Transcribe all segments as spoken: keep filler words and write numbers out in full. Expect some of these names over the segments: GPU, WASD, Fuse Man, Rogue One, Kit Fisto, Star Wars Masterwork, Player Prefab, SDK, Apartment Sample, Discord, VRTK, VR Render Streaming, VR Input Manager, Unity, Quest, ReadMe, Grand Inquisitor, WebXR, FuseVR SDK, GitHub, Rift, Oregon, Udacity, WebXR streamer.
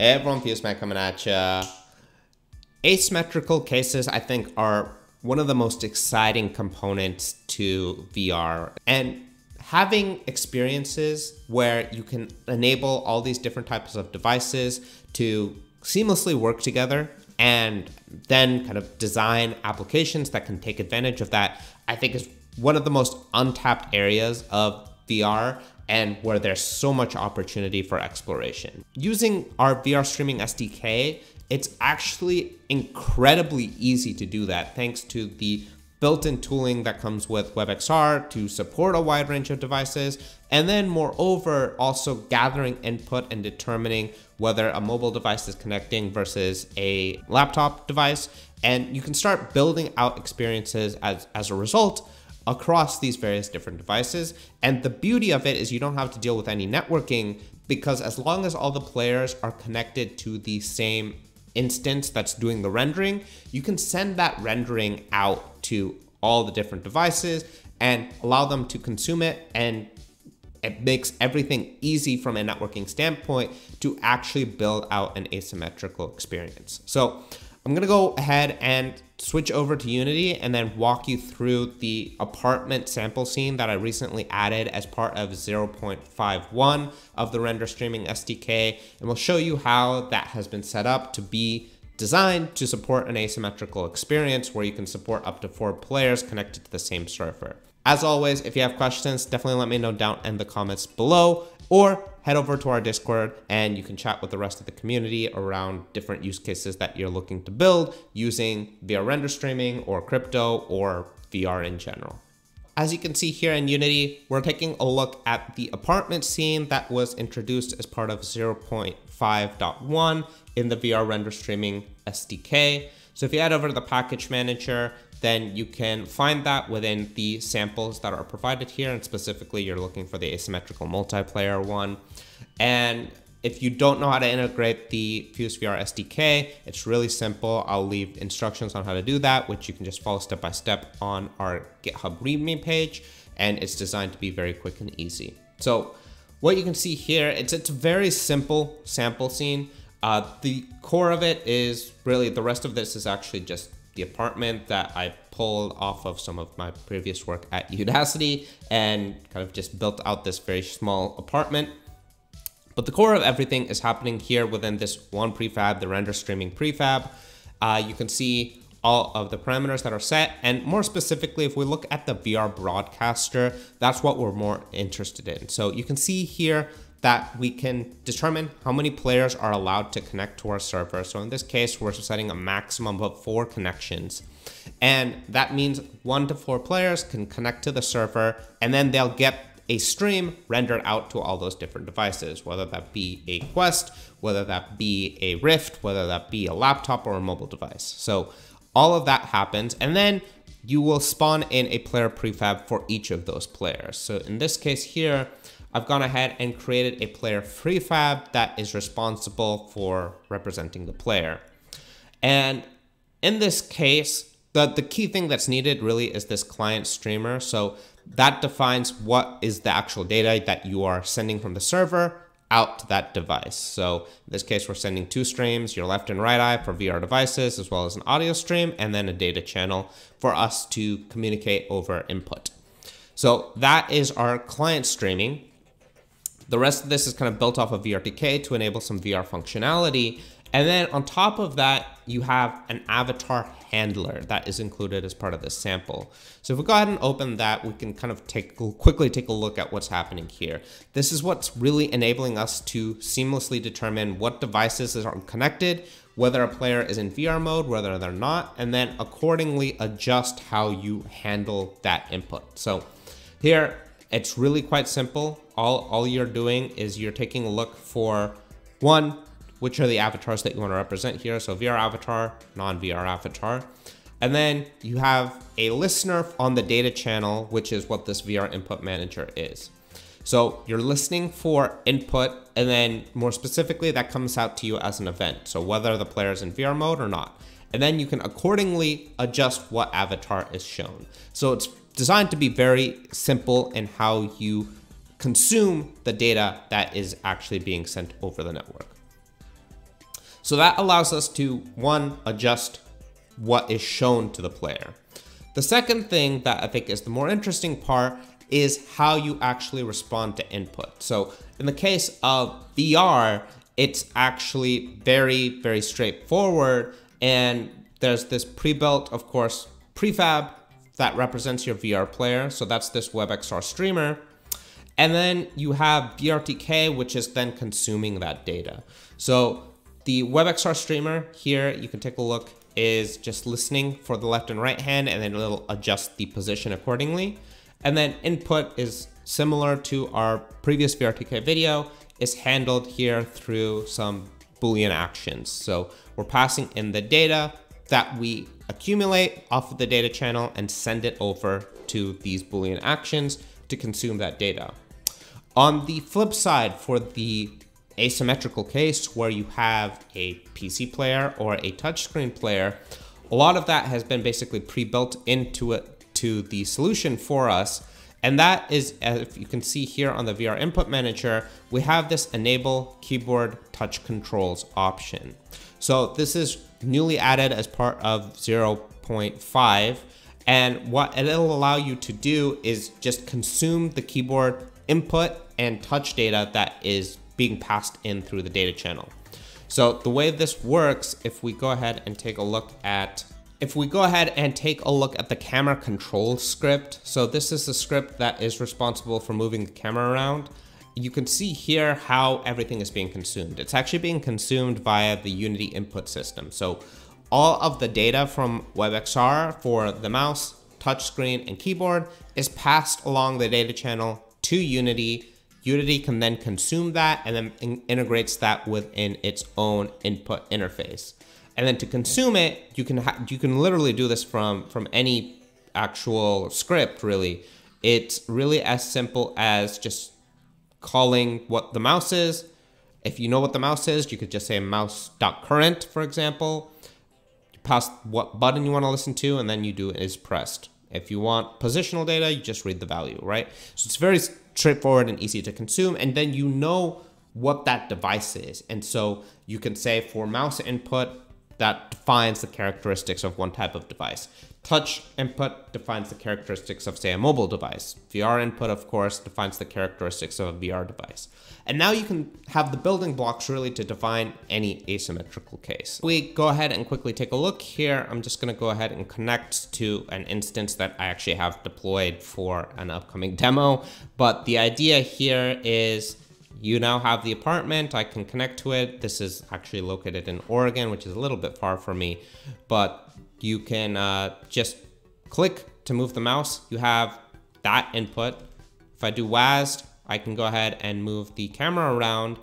Everyone, Fuse Man coming at ya. Asymmetrical cases, I think, are one of the most exciting components to V R. And having experiences where you can enable all these different types of devices to seamlessly work together and then kind of design applications that can take advantage of that, I think is one of the most untapped areas of V R and where there's so much opportunity for exploration. Using our V R streaming S D K, it's actually incredibly easy to do that thanks to the built-in tooling that comes with WebXR to support a wide range of devices. And then moreover, also gathering input and determining whether a mobile device is connecting versus a laptop device. And you can start building out experiences as, as a result across these various different devices. And the beauty of it is you don't have to deal with any networking, because as long as all the players are connected to the same instance that's doing the rendering, you can send that rendering out to all the different devices and allow them to consume it, and it makes everything easy from a networking standpoint to actually build out an asymmetrical experience. So I'm gonna go ahead and switch over to Unity and then walk you through the apartment sample scene that I recently added as part of zero point five one of the render streaming S D K. And we'll show you how that has been set up to be designed to support an asymmetrical experience where you can support up to four players connected to the same server. As always, if you have questions, definitely let me know down in the comments below, or head over to our Discord and you can chat with the rest of the community around different use cases that you're looking to build using V R render streaming or crypto or V R in general. As you can see here in Unity, we're taking a look at the apartment scene that was introduced as part of zero point five point one in the V R render streaming S D K. So if you head over to the package manager, then you can find that within the samples that are provided here. And specifically, you're looking for the asymmetrical multiplayer one. And if you don't know how to integrate the FuseVR S D K, it's really simple. I'll leave instructions on how to do that, which you can just follow step by step on our GitHub ReadMe page. And it's designed to be very quick and easy. So what you can see here, it's, it's a very simple sample scene. Uh, the core of it is really, the rest of this is actually just the apartment that I pulled off of some of my previous work at Udacity and kind of just built out this very small apartment. But the core of everything is happening here within this one prefab, the render streaming prefab. Uh, you can see all of the parameters that are set. And more specifically, if we look at the V R broadcaster, that's what we're more interested in. So you can see here that we can determine how many players are allowed to connect to our server. So in this case, we're setting a maximum of four connections. And that means one to four players can connect to the server, and then they'll get a stream rendered out to all those different devices, whether that be a Quest, whether that be a Rift, whether that be a laptop or a mobile device. So all of that happens. And then you will spawn in a player prefab for each of those players. So in this case here, I've gone ahead and created a player prefab that is responsible for representing the player. And in this case, the, the key thing that's needed really is this client streamer. So that defines what is the actual data that you are sending from the server out to that device. So in this case, we're sending two streams, your left and right eye for V R devices, as well as an audio stream, and then a data channel for us to communicate over input. So that is our client streaming. The rest of this is kind of built off of V R T K to enable some V R functionality. And then on top of that, you have an avatar handler that is included as part of this sample. So if we go ahead and open that, we can kind of take quickly take a look at what's happening here. This is what's really enabling us to seamlessly determine what devices are connected, whether a player is in V R mode, whether they're not, and then accordingly adjust how you handle that input. So here, it's really quite simple. All, all you're doing is you're taking a look for, one, which are the avatars that you want to represent here. So V R avatar, non-V R avatar. And then you have a listener on the data channel, which is what this V R input manager is. So you're listening for input, and then more specifically, that comes out to you as an event. So whether the player is in V R mode or not. And then you can accordingly adjust what avatar is shown. So it's designed to be very simple in how you consume the data that is actually being sent over the network. So that allows us to, one, adjust what is shown to the player. The second thing that I think is the more interesting part is how you actually respond to input. So in the case of V R, it's actually very, very straightforward. And there's this pre-built, of course, prefab that represents your V R player. So that's this WebXR streamer. And then you have V R T K, which is then consuming that data. So the WebXR streamer here, you can take a look, is just listening for the left and right hand, and then it'll adjust the position accordingly. And then input is similar to our previous V R T K video, is handled here through some Boolean actions. So we're passing in the data that we accumulate off of the data channel and send it over to these Boolean actions to consume that data. On the flip side, for the asymmetrical case where you have a P C player or a touchscreen player, a lot of that has been basically pre-built into it to the solution for us. And that is, as you can see here on the V R Input Manager, we have this enable keyboard touch controls option. So this is newly added as part of zero point five. And what it'll allow you to do is just consume the keyboard input and touch data that is being passed in through the data channel. So the way this works, if we go ahead and take a look at If we go ahead and take a look at the camera control script, so this is the script that is responsible for moving the camera around. You can see here how everything is being consumed. It's actually being consumed via the Unity input system. So all of the data from WebXR for the mouse, touchscreen, and keyboard is passed along the data channel to Unity. Unity can then consume that and then in- integrates that within its own input interface. And then to consume it, you can ha you can literally do this from, from any actual script, really. It's really as simple as just calling what the mouse is. If you know what the mouse is, you could just say mouse.current, for example. You pass what button you want to listen to, and then you do is pressed. If you want positional data, you just read the value, right? So it's very straightforward and easy to consume, and then you know what that device is. And so you can say for mouse input, that defines the characteristics of one type of device. Touch input defines the characteristics of, say, a mobile device. V R input, of course, defines the characteristics of a V R device. And now you can have the building blocks really to define any asymmetrical case. We go ahead and quickly take a look here. I'm just gonna go ahead and connect to an instance that I actually have deployed for an upcoming demo. But the idea here is, you now have the apartment, I can connect to it. This is actually located in Oregon, which is a little bit far from me, but you can uh, just click to move the mouse. You have that input. If I do W A S D, I can go ahead and move the camera around.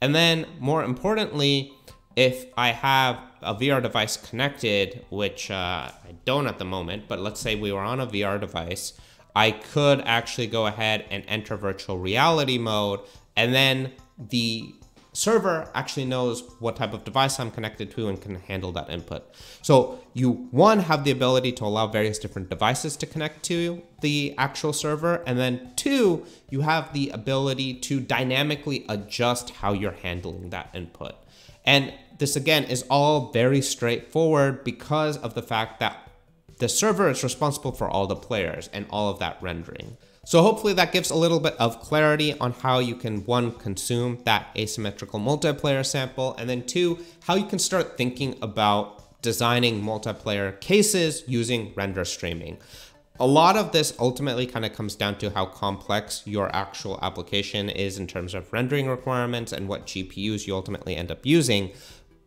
And then more importantly, if I have a V R device connected, which uh, I don't at the moment, but let's say we were on a V R device, I could actually go ahead and enter virtual reality mode. And then the server actually knows what type of device I'm connected to and can handle that input. So you, one, have the ability to allow various different devices to connect to the actual server. And then two, you have the ability to dynamically adjust how you're handling that input. And this, again, is all very straightforward because of the fact that the server is responsible for all the players and all of that rendering. So hopefully that gives a little bit of clarity on how you can, one, consume that asymmetrical multiplayer sample, and then two, how you can start thinking about designing multiplayer cases using render streaming. A lot of this ultimately kind of comes down to how complex your actual application is in terms of rendering requirements and what G P Us you ultimately end up using.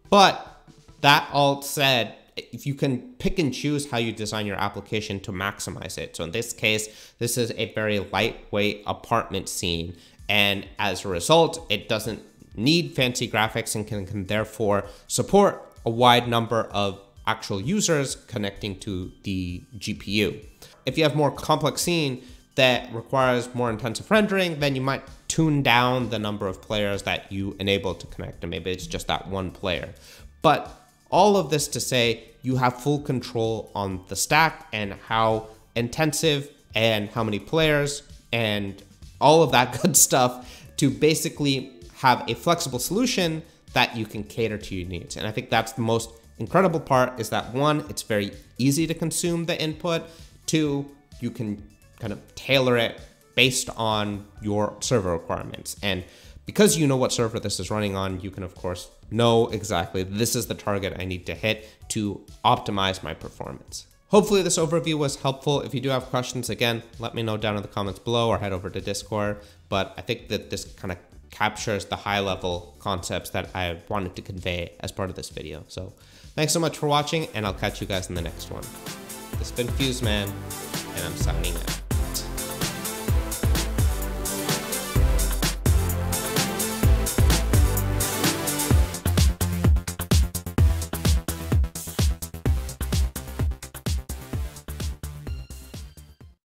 But that all said, if you can pick and choose how you design your application to maximize it. So in this case, this is a very lightweight apartment scene. And as a result, it doesn't need fancy graphics and can, can therefore support a wide number of actual users connecting to the G P U. If you have more complex scene that requires more intensive rendering, then you might tune down the number of players that you enable to connect. And maybe it's just that one player. But all of this to say, you have full control on the stack and how intensive and how many players and all of that good stuff to basically have a flexible solution that you can cater to your needs. And I think that's the most incredible part, is that one, it's very easy to consume the input. Two, you can kind of tailor it based on your server requirements. And because you know what server this is running on, you can of course know exactly this is the target I need to hit to optimize my performance. Hopefully this overview was helpful. If you do have questions, again, let me know down in the comments below or head over to Discord. But I think that this kind of captures the high level concepts that I wanted to convey as part of this video. So thanks so much for watching, and I'll catch you guys in the next one. This has been Fuse Man, and I'm signing out.